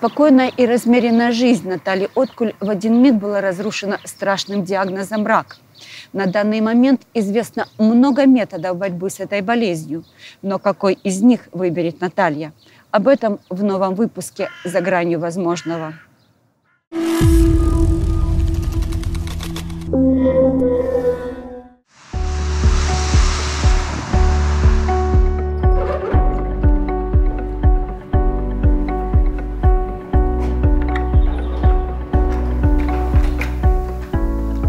Спокойная и размеренная жизнь Натальи Откуль в один миг была разрушена страшным диагнозом рак. На данный момент известно много методов борьбы с этой болезнью, но какой из них выберет Наталья? Об этом в новом выпуске «За гранью возможного».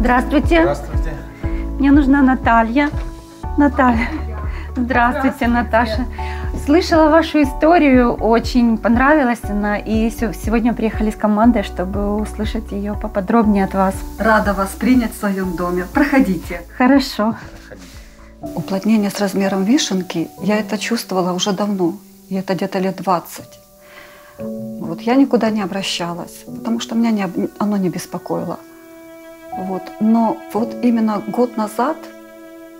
Здравствуйте. Здравствуйте. Мне нужна Наталья. Наталья. Здравствуйте, Наташа. Слышала вашу историю, очень понравилась она, и сегодня приехали с командой, чтобы услышать ее поподробнее от вас. Рада вас принять в своем доме. Проходите. Хорошо. Уплотнение с размером вишенки, я это чувствовала уже давно, и это где-то лет 20. Вот, я никуда не обращалась, потому что меня оно не беспокоило. Вот. Но вот именно год назад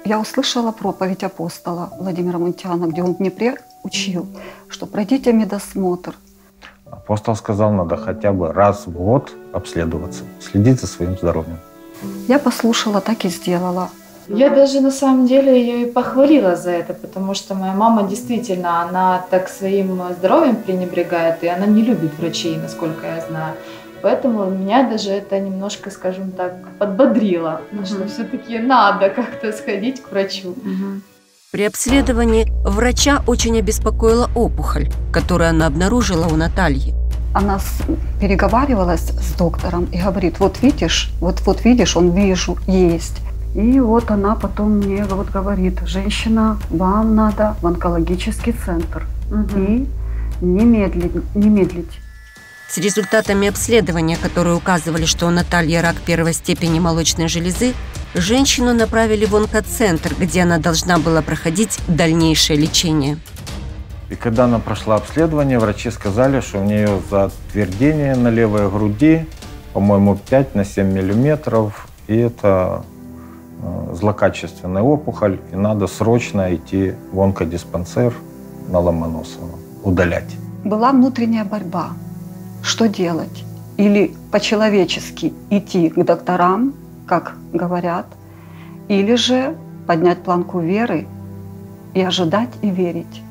я услышала проповедь апостола Владимира Мунтяна, где он в Днепре учил, что пройдите медосмотр. Апостол сказал, надо хотя бы раз в год обследоваться, следить за своим здоровьем. Я послушала, так и сделала. Я даже на самом деле ее и похвалила за это, потому что моя мама действительно, она так своим здоровьем пренебрегает, и она не любит врачей, насколько я знаю. Поэтому меня даже это немножко, скажем так, подбодрило, что все-таки надо как-то сходить к врачу. При обследовании врача очень обеспокоила опухоль, которую она обнаружила у Натальи. Она переговаривалась с доктором и говорит, вот видишь, вижу, есть. И вот она потом мне вот говорит, женщина, вам надо в онкологический центр и не медлить. С результатами обследования, которые указывали, что у Натальи рак первой степени молочной железы, женщину направили в онкоцентр, где она должна была проходить дальнейшее лечение. И когда она прошла обследование, врачи сказали, что у нее затвердение на левой груди, по-моему, 5 на 7 миллиметров, и это злокачественная опухоль, и надо срочно идти в онкодиспансер на Ломоносова, удалять. Была внутренняя борьба. Что делать? Или по-человечески идти к докторам, как говорят, или же поднять планку веры и ожидать и верить.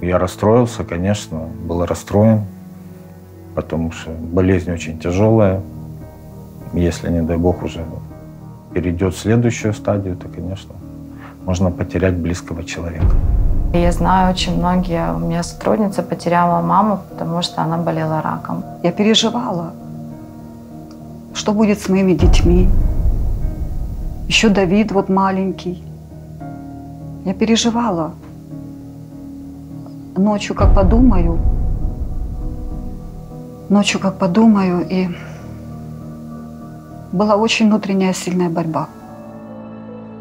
Я расстроился, конечно, был расстроен, потому что болезнь очень тяжелая. Если, не дай бог, уже перейдет в следующую стадию, то, конечно, можно потерять близкого человека. Я знаю, очень многие, у меня сотрудница потеряла маму, потому что она болела раком. Я переживала, что будет с моими детьми. Еще Давид вот маленький. Я переживала. Ночью, как подумаю, и была очень внутренняя сильная борьба.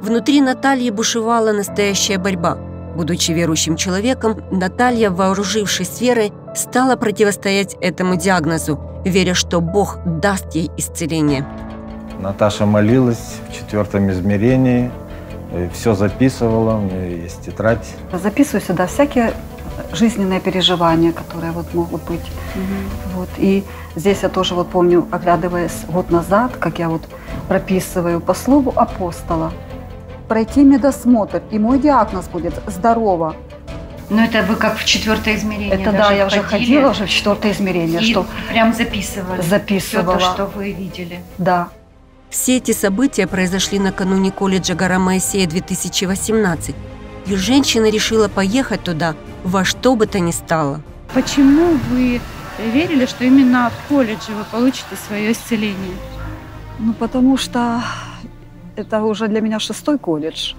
Внутри Натальи бушевала настоящая борьба. Будучи верующим человеком, Наталья, вооружившись верой, стала противостоять этому диагнозу, веря, что Бог даст ей исцеление. Наташа молилась в 4-м измерении, все записывала, у нее есть тетрадь. Записываю сюда всякие жизненные переживания, которые вот могут быть. Вот. И здесь я тоже вот помню, оглядываясь год назад, как я вот прописываю по слову апостола, пройти медосмотр, и мой диагноз будет «здорово». Но это вы как в 4-е измерение? Это да, я уже ходила уже в 4-е измерение. И что прям записывала. Все то, что вы видели. Да. Все эти события произошли накануне колледжа «Гора Моисея-2018». И женщина решила поехать туда во что бы то ни стало. Почему вы верили, что именно в колледже вы получите свое исцеление? Ну, потому что... Это уже для меня 6-й колледж.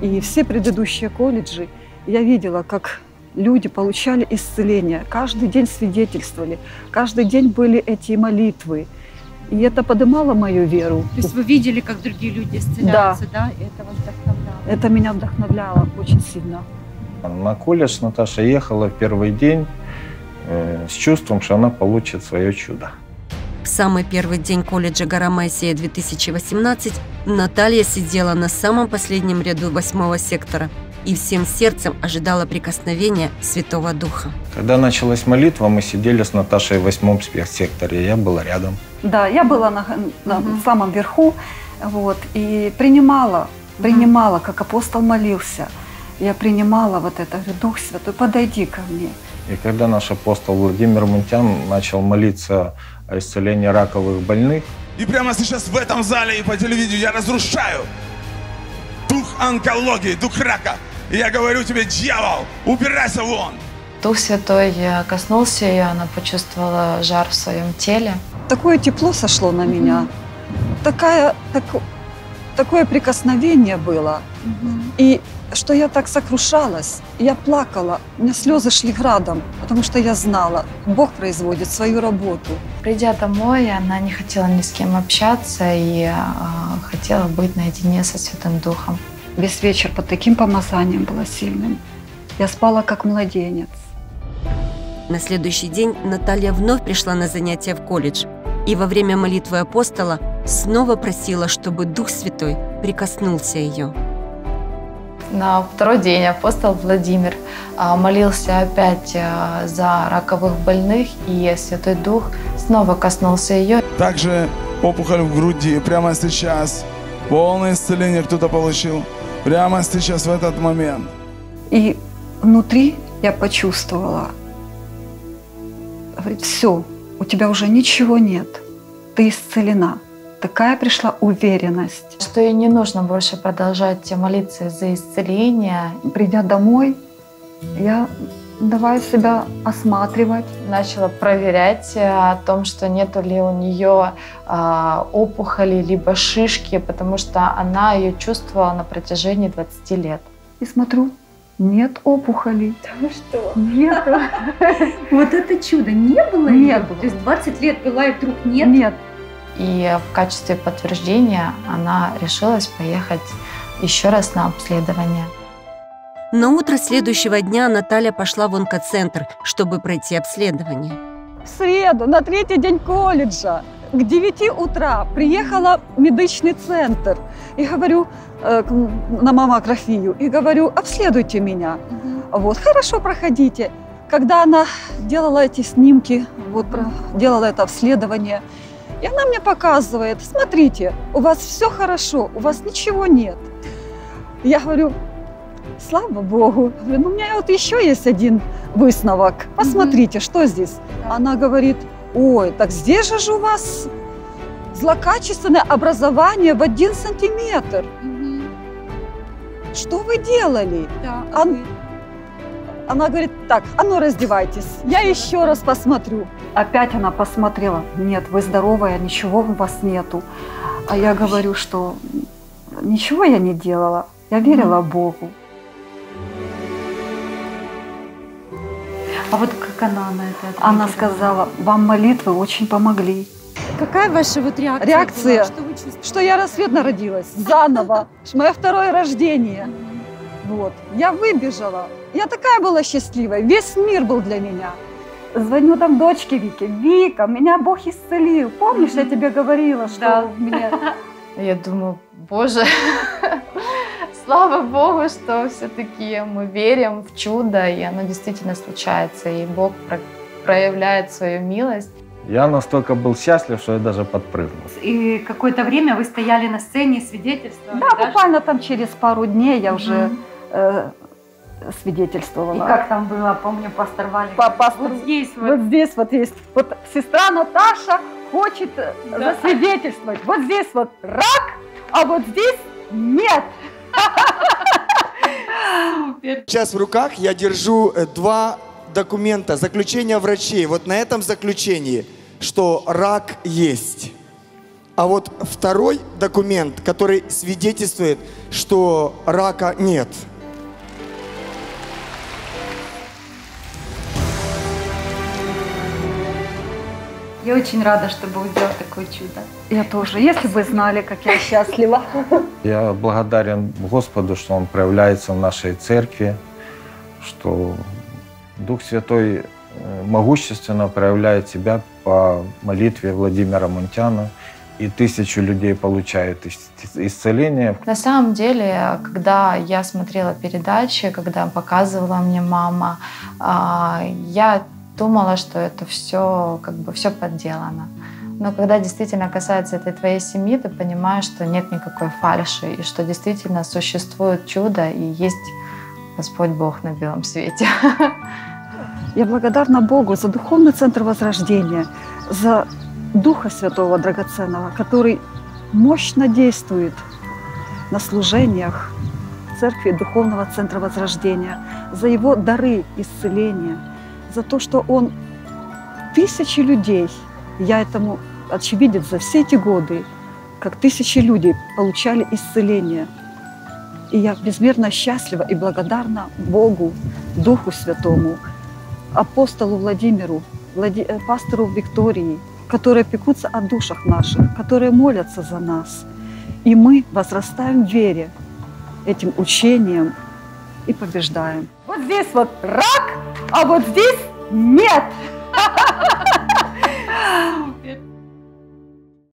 И все предыдущие колледжи я видела, как люди получали исцеление. Каждый день свидетельствовали, каждый день были эти молитвы. И это поднимало мою веру. То есть вы видели, как другие люди исцеляются, да? И это вас вдохновляло? Это меня вдохновляло очень сильно. На колледж Наташа ехала в первый день с чувством, что она получит свое чудо. В самый первый день колледжа «Гора Моисея-2018» Наталья сидела на самом последнем ряду 8-го сектора. и всем сердцем ожидала прикосновения Святого Духа. Когда началась молитва, мы сидели с Наташей в 8-м спецсекторе, я была рядом. Да, я была на самом верху, вот, и принимала, как апостол молился. Я принимала вот это, говорю: Дух Святой, подойди ко мне. И когда наш апостол Владимир Мунтян начал молиться о исцелении раковых больных. И прямо сейчас в этом зале и по телевидению я разрушаю дух онкологии, дух рака. И я говорю тебе: дьявол, убирайся вон! Дух Святой коснулся ее, она почувствовала жар в своем теле. Такое тепло сошло на меня, такое прикосновение было. И что я так сокрушалась, я плакала, у меня слезы шли градом, потому что я знала, Бог производит свою работу. Придя домой, она не хотела ни с кем общаться и хотела быть наедине со Святым Духом. Весь вечер под таким помазанием было сильным. Я спала как младенец. На следующий день Наталья вновь пришла на занятия в колледж и во время молитвы апостола снова просила, чтобы Дух Святой прикоснулся ее. На второй день апостол Владимир молился опять за раковых больных, и Святой Дух снова коснулся ее. Также опухоль в груди прямо сейчас, полное исцеление кто-то получил прямо сейчас, в этот момент. И внутри я почувствовала, говорит: все, у тебя уже ничего нет, ты исцелена. Такая пришла уверенность. Что ей не нужно больше продолжать молиться за исцеление. Придя домой, я давай себя осматривать. Начала проверять о том, что нету ли у нее опухоли, либо шишки, потому что она ее чувствовала на протяжении 20 лет. И смотрю, нет опухолей. Да вы что? Нет. Вот это чудо. Не было? Не было. То есть 20 лет была, и вдруг нет? Нет. И в качестве подтверждения она решилась поехать еще раз на обследование. На утро следующего дня Наталья пошла в онкоцентр, чтобы пройти обследование. В среду, на третий день колледжа, к 9 утра приехала в медичный центр. И говорю на маммографию, и говорю: обследуйте меня. Вот, хорошо, проходите. Когда она делала эти снимки, вот, делала это обследование, и она мне показывает: смотрите, у вас все хорошо, у вас ничего нет. Я говорю: слава Богу. Говорю: ну, у меня вот еще есть один высновок. Посмотрите, что здесь. Она говорит: ой, так здесь же у вас злокачественное образование в 1 сантиметр. Что вы делали? Да, она говорит: так, а ну раздевайтесь, я еще раз посмотрю. Опять она посмотрела: нет, вы здоровая, ничего у вас нету. А я говорю, что ничего я не делала, я верила Богу. А вот как она на это ответила? Она сказала: вам молитвы очень помогли. Какая ваша вот реакция? Реакция, что я рассветно родилась, заново, мое второе рождение. Вот, я выбежала. Я такая была счастливая, весь мир был для меня. Звоню там дочке Вике: Вика, меня Бог исцелил. Помнишь, я тебе говорила, что да. Меня... Я думаю: Боже, слава Богу, что все-таки мы верим в чудо, и оно действительно случается, и Бог проявляет свою милость. Я настолько был счастлив, что я даже подпрыгнул. И какое-то время вы стояли на сцене и свидетельствовали? Да, буквально там через пару дней я уже... свидетельствовала. И как там было, помню, пастор Валик. Вот здесь вот. Вот здесь вот есть. Вот сестра Наташа хочет засвидетельствовать. Вот здесь вот рак, а вот здесь нет. Супер. Сейчас в руках я держу 2 документа, заключения врачей. Вот на этом заключении, что рак есть. А вот второй документ, который свидетельствует, что рака нет. Я очень рада, что Бог сделал такое чудо. Я тоже. Если бы знали, как я счастлива. Я благодарен Господу, что Он проявляется в нашей церкви, что Дух Святой могущественно проявляет себя по молитве Владимира Мунтяна, и 1000 людей получают исцеление. На самом деле, когда я смотрела передачи, когда показывала мне мама, я думала, что это все как бы все подделано. Но когда действительно касается этой твоей семьи, ты понимаешь, что нет никакой фальши, и что действительно существует чудо, и есть Господь Бог на белом свете. Я благодарна Богу за Духовный центр возрождения, за Духа Святого Драгоценного, который мощно действует на служениях Церкви Духовного центра возрождения, за его дары исцеления, за то, что он тысячи людей, я этому очевидец за все эти годы, как тысячи людей получали исцеление. И я безмерно счастлива и благодарна Богу, Духу Святому, апостолу Владимиру, пастору Виктории, которые пекутся о душах наших, которые молятся за нас. И мы возрастаем в вере этим учением и побеждаем. Вот здесь вот рак, а вот здесь нет.